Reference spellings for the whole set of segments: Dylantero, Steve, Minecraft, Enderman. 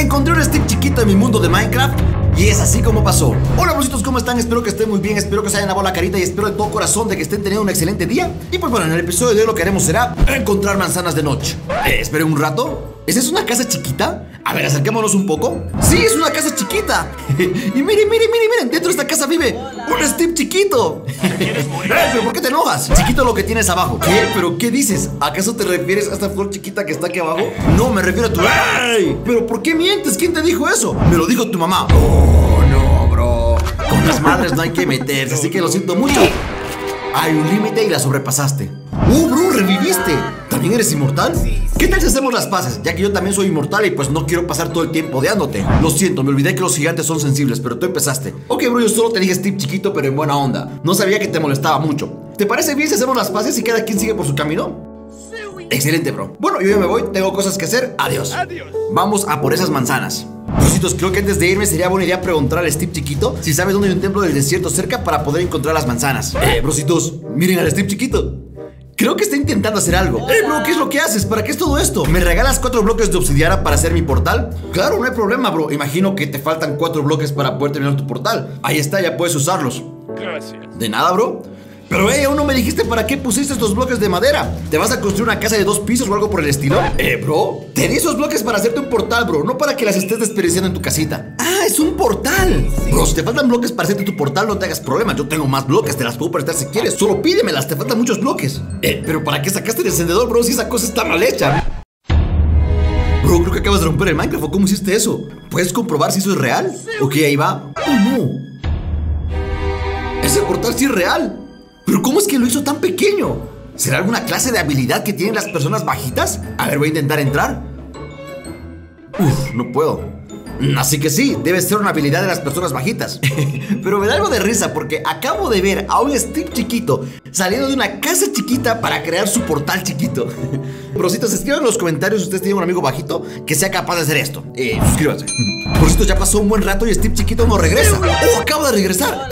encontré un stick chiquito en mi mundo de Minecraft y es así como pasó. Hola amorcitos, ¿cómo están? Espero que estén muy bien, espero que se hayan lavado la carita y espero de todo corazón de que estén teniendo un excelente día. Y pues bueno, en el episodio de hoy lo que haremos será encontrar manzanas de noche. Esperen un rato, ¿esa es una casa chiquita? A ver, acerquémonos un poco. ¡Sí, es una casa chiquita! Y miren, miren, miren, miren, dentro de esta casa vive un Steve chiquito. ¿Pero por qué te enojas? Chiquito lo que tienes abajo. ¿Qué? ¿Pero qué dices? ¿Acaso te refieres a esta flor chiquita que está aquí abajo? No, me refiero a tu... ¡Ey! ¿Pero por qué mientes? ¿Quién te dijo eso? Me lo dijo tu mamá. Oh, no, bro. Con las madres no hay que meterse, así que lo siento mucho. Hay un límite y la sobrepasaste. ¡Oh, bro! ¡Reviviste! ¿También eres inmortal? ¿Qué tal si hacemos las paces? Ya que yo también soy inmortal y pues no quiero pasar todo el tiempo odiándote. Lo siento, me olvidé que los gigantes son sensibles, pero tú empezaste. Ok, bro, yo solo te dije Steve chiquito, pero en buena onda. No sabía que te molestaba mucho. ¿Te parece bien si hacemos las paces y cada quien sigue por su camino? Excelente, bro. Bueno, yo ya me voy, tengo cosas que hacer. Adiós. Vamos a por esas manzanas. Cositos, creo que antes de irme sería buena idea preguntar al Steve chiquito si sabes dónde hay un templo del desierto cerca para poder encontrar las manzanas. Brositos, miren al Steve chiquito. Creo que está intentando hacer algo. ¡Hey, bro! ¿Qué es lo que haces? ¿Para qué es todo esto? ¿Me regalas 4 bloques de obsidiana para hacer mi portal? Claro, no hay problema, bro. Imagino que te faltan 4 bloques para poder terminar tu portal. Ahí está, ya puedes usarlos. Gracias. De nada, bro. Pero, hey, aún no me dijiste para qué pusiste estos bloques de madera. ¿Te vas a construir una casa de 2 pisos o algo por el estilo? Bro, te di esos bloques para hacerte un portal, bro. No para que las estés desperdiciando en tu casita. ¡Ah, es un portal! Sí. Bro, si te faltan bloques para hacerte tu portal, no te hagas problema. Yo tengo más bloques, te las puedo prestar si quieres. Solo pídemelas, te faltan muchos bloques. Pero ¿para qué sacaste el encendedor, bro? Si esa cosa está mal hecha. Bro, creo que acabas de romper el Minecraft. ¿Cómo hiciste eso? ¿Puedes comprobar si eso es real? Ok, ahí va. ¡Oh, no! Ese portal sí es real. ¿Pero cómo es que lo hizo tan pequeño? ¿Será alguna clase de habilidad que tienen las personas bajitas? A ver, voy a intentar entrar. Uf, no puedo. Así que sí, debe ser una habilidad de las personas bajitas. Pero me da algo de risa porque acabo de ver a un Steve chiquito saliendo de una casa chiquita para crear su portal chiquito. Brositos, escriban en los comentarios si ustedes tienen un amigo bajito que sea capaz de hacer esto. Suscríbanse. Brositos, ya pasó un buen rato y Steve chiquito no regresa. ¡Oh, acabo de regresar!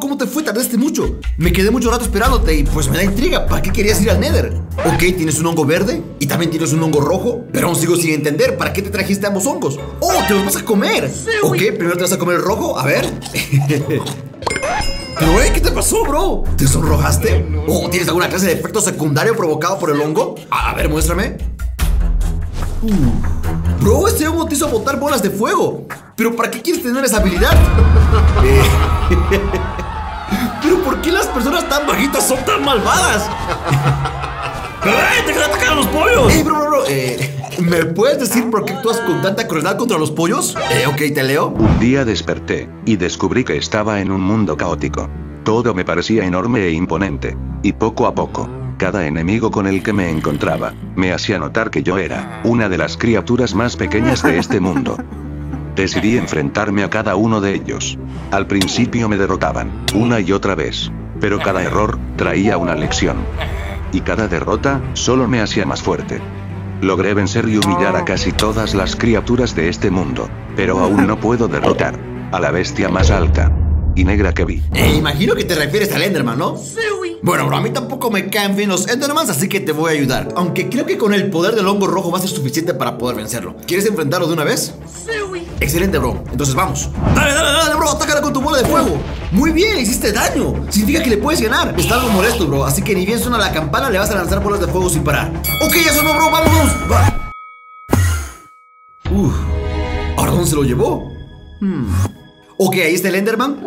¿Cómo te fue? Tardaste mucho. Me quedé mucho rato esperándote y pues me da intriga. ¿Para qué querías ir al Nether? Ok, tienes un hongo verde y también tienes un hongo rojo, pero aún sigo sin entender. ¿Para qué te trajiste ambos hongos? ¡Oh, te los vas a comer! Ok, primero te vas a comer el rojo, a ver. Pero, ¿qué te pasó, bro? ¿Te sonrojaste? ¿O tienes alguna clase de efecto secundario provocado por el hongo? A ver, muéstrame. Bro, este hongo te hizo botar bolas de fuego. ¿Pero para qué quieres tener esa habilidad? ¿Pero por qué las personas tan bajitas son tan malvadas? ¡Te quedan atacar a los pollos! ¡Ey, bro! ¿Me puedes decir por qué actúas con tanta crueldad contra los pollos? Ok, te leo. Un día desperté y descubrí que estaba en un mundo caótico. Todo me parecía enorme e imponente. Y poco a poco, cada enemigo con el que me encontraba me hacía notar que yo era una de las criaturas más pequeñas de este mundo. Decidí enfrentarme a cada uno de ellos. Al principio me derrotaban, una y otra vez. Pero cada error traía una lección. Y cada derrota solo me hacía más fuerte. Logré vencer y humillar a casi todas las criaturas de este mundo. Pero aún no puedo derrotar a la bestia más alta y negra que vi. Imagino que te refieres al Enderman, ¿no? Sí, güey. Bueno, bro, a mí tampoco me caen bien los Endermans, así que te voy a ayudar. Aunque creo que con el poder del hongo rojo va a ser suficiente para poder vencerlo. ¿Quieres enfrentarlo de una vez? Sí, güey. Excelente, bro. Entonces vamos. Dale, dale, dale, bro. Atácala con tu bola de fuego. Muy bien, hiciste daño. Significa que le puedes ganar. Está algo molesto, bro. Así que ni bien suena la campana, le vas a lanzar bolas de fuego sin parar. Ok, ya sonó, bro. Vámonos. Va. Uf. ¿Ahora dónde se lo llevó? Ok, ahí está el Enderman.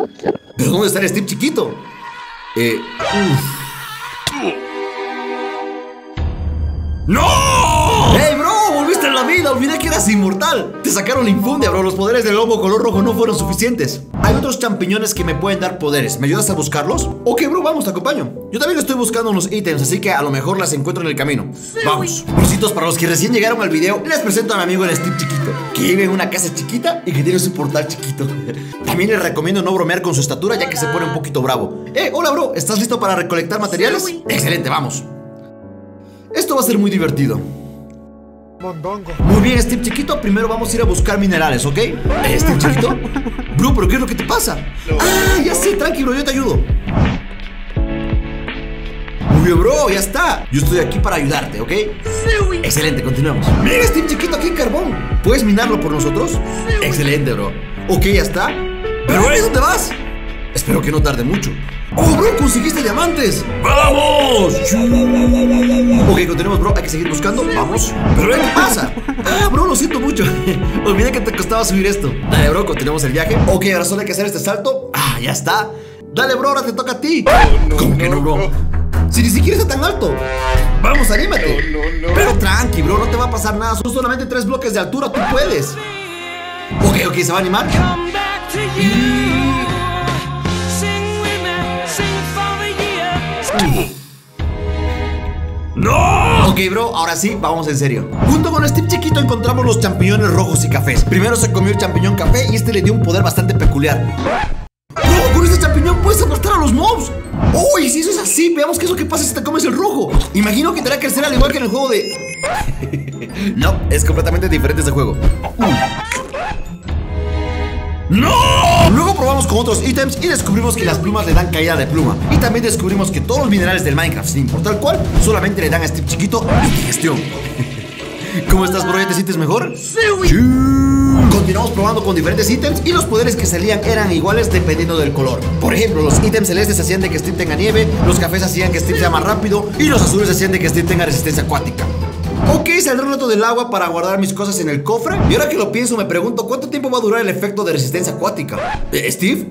¿Pero dónde está el Steve chiquito? ¡No! ¡Hey, bro! ¡Volviste a la vida! ¡Olvidé que eras inmortal! Te sacaron la infundia, bro. Los poderes del hongo color rojo no fueron suficientes. Hay otros champiñones que me pueden dar poderes. ¿Me ayudas a buscarlos? Ok, bro, vamos, te acompaño. Yo también estoy buscando unos ítems, así que a lo mejor las encuentro en el camino. Vamos. Brositos, para los que recién llegaron al video, les presento a mi amigo el Steve chiquito, que vive en una casa chiquita y que tiene su portal chiquito. También les recomiendo no bromear con su estatura, ya que se pone un poquito bravo. Hola, bro, ¿estás listo para recolectar materiales? Excelente, vamos. Esto va a ser muy divertido. Muy bien, Steve chiquito, primero vamos a ir a buscar minerales, ¿ok? Steve chiquito. Bro, ¿pero qué es lo que te pasa? Ah, ya sé, tranqui, bro, yo te ayudo. obvio, bro, ya está. Yo estoy aquí para ayudarte, ¿ok? Sí, güey. Excelente, continuamos. Mira este chiquito aquí, carbón. ¿Puedes minarlo por nosotros? Sí, güey. Excelente, bro. Ok, ya está. Pero, ¿eh? ¿Dónde vas? Espero que no tarde mucho. ¡Oh, bro! ¡Conseguiste diamantes! ¡Vamos! Ok, continuemos, bro. Hay que seguir buscando. Vamos. ¿Pero qué pasa? Ah, bro, lo siento mucho. Olvidé que te costaba subir esto. Dale, bro, continuamos el viaje. Ok, ahora solo hay que hacer este salto. Ah, ya está. Dale, bro, ahora te toca a ti. ¿Cómo que no, bro? Si ni siquiera está tan alto. Vamos, anímate. Pero tranqui, bro, no te va a pasar nada. Son solamente 3 bloques de altura, tú puedes. Ok, ok, se va a animar. ¡No! Ok, bro, ahora sí, vamos en serio. Junto con Steve chiquito encontramos los champiñones rojos y cafés. Primero se comió el champiñón café y este le dio un poder bastante peculiar. ¡No! ¡Con este champiñón puedes aplastar a los mobs! ¡Uy! Si eso es así, veamos qué es lo que pasa si te comes el rojo. Imagino que te hará crecer al igual que en el juego de... No, es completamente diferente este juego. ¡No! Luego probamos con otros ítems y descubrimos que las plumas le dan caída de pluma. Y también descubrimos que todos los minerales del Minecraft, sin importar cuál, solamente le dan a Steve chiquito digestión. ¿Cómo estás, bro? ¿Ya te sientes mejor? Sí, güey. Continuamos probando con diferentes ítems y los poderes que salían eran iguales dependiendo del color. Por ejemplo, los ítems celestes hacían de que Steve tenga nieve, los cafés hacían que Steve sea más rápido y los azules hacían de que Steve tenga resistencia acuática. Ok, saldré un rato del agua para guardar mis cosas en el cofre. Y ahora que lo pienso me pregunto cuánto tiempo va a durar el efecto de resistencia acuática. ¿Steve?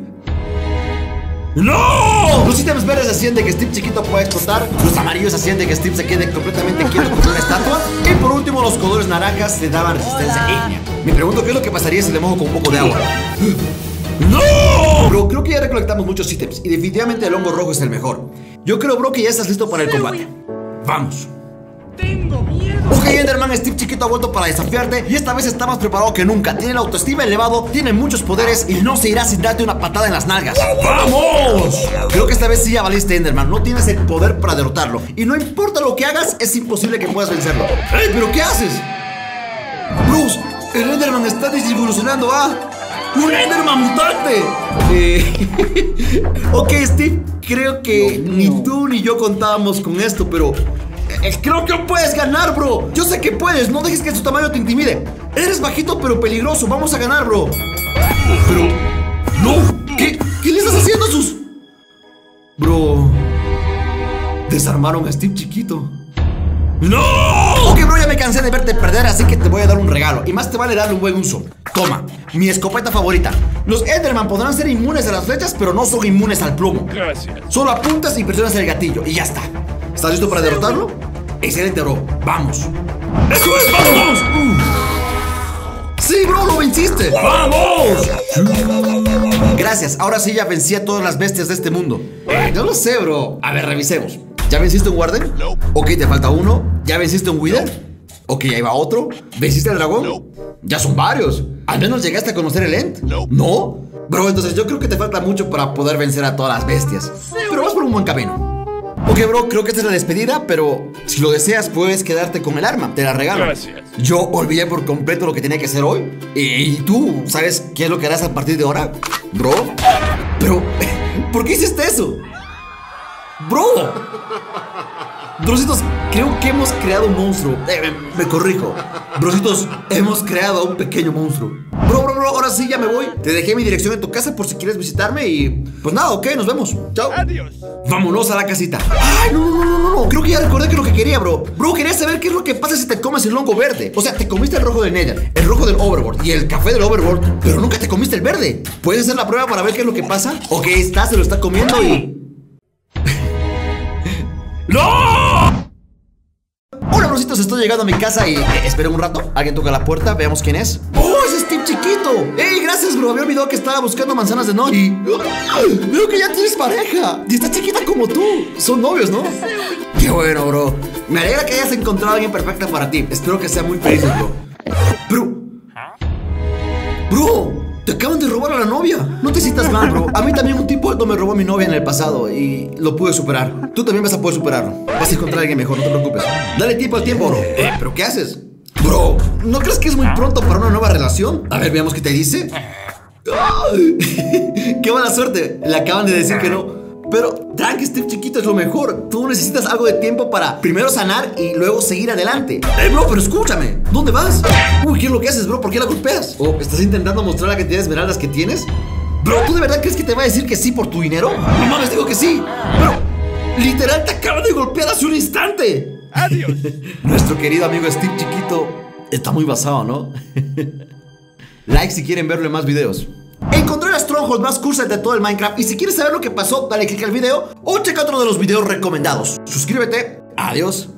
¡No! Los ítems verdes hacían de que Steve chiquito pueda explotar. Los amarillos hacían de que Steve se quede completamente quieto como una estatua. Y por último los colores naranjas le daban resistencia ígnea. Me pregunto qué es lo que pasaría si le mojo con un poco de agua. ¡No! Bro, creo que ya recolectamos muchos ítems y definitivamente el hongo rojo es el mejor. Yo creo, bro, que ya estás listo para el combate. ¡Vamos! Tengo miedo. Ok, Enderman, Steve chiquito ha vuelto para desafiarte. Y esta vez está más preparado que nunca. Tiene la autoestima elevado, tiene muchos poderes y no se irá sin darte una patada en las nalgas. ¡Vamos! Creo que esta vez sí ya valiste, Enderman. No tienes el poder para derrotarlo. Y no importa lo que hagas, es imposible que puedas vencerlo. ¡Ey, pero qué haces! Bruce, el Enderman está desilusionando, ¿ah? ¡Un Enderman mutante! Ok, Steve, creo que ni tú ni yo contábamos con esto, pero... creo que puedes ganar, bro. Yo sé que puedes, no dejes que tu tamaño te intimide. Eres bajito pero peligroso, vamos a ganar, bro. Pero... ¡No! ¿Qué le estás haciendo a sus...? Bro... desarmaron a Steve chiquito. ¡No! Ok, bro, ya me cansé de verte perder, así que te voy a dar un regalo. Y más te vale darle un buen uso. Toma, mi escopeta favorita. Los Enderman podrán ser inmunes a las flechas, pero no son inmunes al plomo. Gracias. Solo apuntas y presionas el gatillo y ya está. ¿Estás listo para derrotarlo? Excelente, bro. Vamos. ¡Eso es! ¡Vamos! ¡Sí, bro! ¡Lo venciste! ¡Vamos! Gracias. Ahora sí ya vencí a todas las bestias de este mundo. No lo sé, bro. A ver, revisemos. ¿Ya venciste un Warden? No. Ok, te falta uno. ¿Ya venciste un Wither? No. Ok, ahí va otro. ¿Venciste al dragón? No. Ya son varios. ¿Al menos llegaste a conocer el End? No. ¿No? Bro, entonces yo creo que te falta mucho para poder vencer a todas las bestias. Sí, pero vas por un buen camino. Ok, bro, creo que esta es la despedida, pero si lo deseas puedes quedarte con el arma, te la regalo. Gracias. Yo olvidé por completo lo que tenía que hacer hoy. Y tú, ¿sabes qué es lo que harás a partir de ahora, bro? Pero, ¿por qué hiciste eso? Bro. Brositos, creo que hemos creado un monstruo. Me corrijo. Brositos, hemos creado un pequeño monstruo. Bro, ahora sí ya me voy. Te dejé mi dirección en tu casa por si quieres visitarme y... pues nada, ok, nos vemos. Chao. Adiós. Vámonos a la casita. Ay, no. Creo que ya recordé que es lo que quería, bro. Bro, quería saber qué es lo que pasa si te comes el hongo verde. O sea, te comiste el rojo del Nether, el rojo del Overworld y el café del Overworld, pero nunca te comiste el verde. ¿Puedes hacer la prueba para ver qué es lo que pasa? Ok, está, se lo está comiendo y... ¡No! Hola, brositos, estoy llegando a mi casa y espero un rato. Alguien toca la puerta, veamos quién es. ¡Oh, es Steve chiquito! ¡Ey, gracias, bro! Había olvidado que estaba buscando manzanas de noche. Veo que ya tienes pareja y está chiquita como tú. Son novios, ¿no? ¡Qué bueno, bro! Me alegra que hayas encontrado a alguien perfecta para ti. Espero que sea muy feliz, bro. Bro, te acaban de robar a la novia. No te sientas mal, bro. A mí también un tipo alto me robó a mi novia en el pasado y lo pude superar. Tú también vas a poder superarlo. Vas a encontrar a alguien mejor, no te preocupes. Dale tiempo al tiempo, bro. ¿Pero qué haces? Bro, ¿no crees que es muy pronto para una nueva relación? A ver, veamos qué te dice. ¡Qué mala suerte! Le acaban de decir que no. Pero tranqui, Steve chiquito, es lo mejor. Tú necesitas algo de tiempo para primero sanar y luego seguir adelante. Bro, pero escúchame, ¿dónde vas? Uy, ¿qué es lo que haces, bro? ¿Por qué la golpeas? ¿O estás intentando mostrar la cantidad de esmeraldas que tienes? Bro, ¿tú de verdad crees que te va a decir que sí por tu dinero? No mames, digo que sí. Pero literal te acaba de golpear hace un instante. Adiós. Nuestro querido amigo Steve chiquito está muy basado, ¿no? Like si quieren verle más videos. Encontré las strongholds más cursas de todo el Minecraft. Y si quieres saber lo que pasó, dale click al video o checa otro de los videos recomendados. Suscríbete, adiós.